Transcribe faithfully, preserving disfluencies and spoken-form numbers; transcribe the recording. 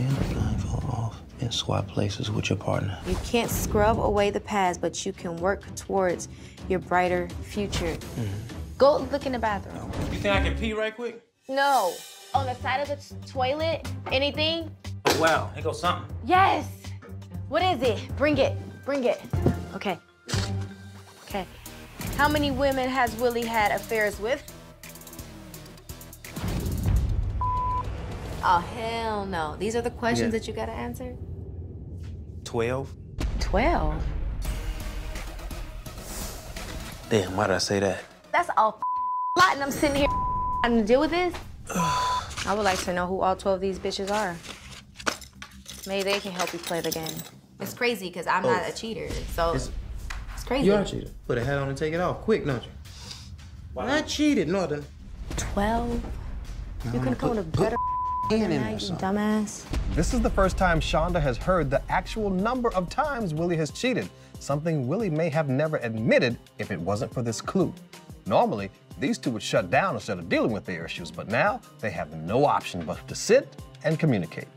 and the blindfold off and swap places with your partner. You can't scrub away the past, but you can work towards your brighter future. Mm-hmm. Go look in the bathroom. You think I can pee right quick? No. On the side of the toilet, anything? Oh, wow, here goes something. Yes. What is it? Bring it. Bring it. Okay. Okay. How many women has Willie had affairs with? Oh, hell no. These are the questions yeah. that you gotta answer? Twelve. Twelve? Damn, why did I say that? That's a lot, and I'm sitting here trying to deal with this. I would like to know who all twelve of these bitches are. Maybe they can help you play the game. It's crazy because I'm oh. not a cheater, so it's, it's crazy. You are a cheater. Put a hat on and take it off quick, don't you? Wow. I cheated, nothing. Twelve. No, you could have come with a better hand in there, son. Dumbass. This is the first time Shanda has heard the actual number of times Willie has cheated. Something Willie may have never admitted if it wasn't for this clue. Normally, these two would shut down instead of dealing with their issues, but now they have no option but to sit and communicate.